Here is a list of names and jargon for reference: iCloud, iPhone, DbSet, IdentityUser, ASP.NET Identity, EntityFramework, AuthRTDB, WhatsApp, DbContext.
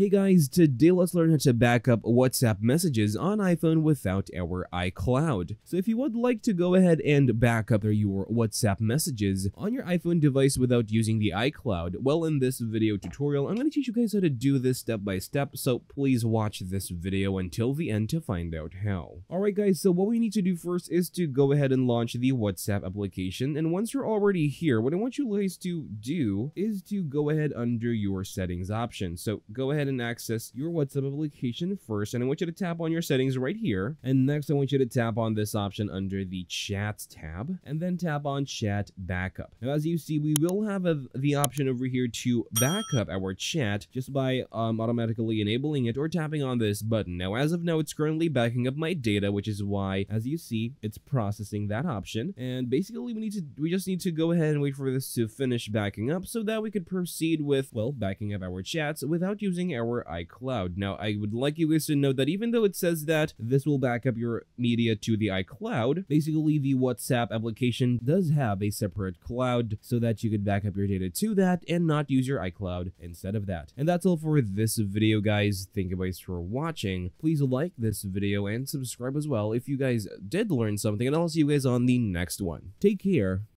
Hey guys, today let's learn how to backup WhatsApp messages on iPhone without our iCloud. So if you would like to go ahead and back up your WhatsApp messages on your iPhone device without using the iCloud, well, in this video tutorial, I'm going to teach you guys how to do this step by step, so please watch this video until the end to find out how. Alright guys, so what we need to do first is to go ahead and launch the WhatsApp application, and once you're already here, what I want you guys to do is to go ahead under your settings option. So go ahead and access your WhatsApp application first, and I want you to tap on your settings right here, and next I want you to tap on this option under the chats tab, and then tap on chat backup. Now as you see, we will have the option over here to back up our chat just by automatically enabling it or tapping on this button. Now as of now, it's currently backing up my data, which is why, as you see, it's processing that option, and basically we just need to go ahead and wait for this to finish backing up so that we could proceed with, well, backing up our chats without using our iCloud. Now, I would like you guys to know that even though it says that this will back up your media to the iCloud, basically the WhatsApp application does have a separate cloud so that you could back up your data to that and not use your iCloud instead of that. And that's all for this video, guys. Thank you guys for watching. Please like this video and subscribe as well if you guys did learn something, and I'll see you guys on the next one. Take care.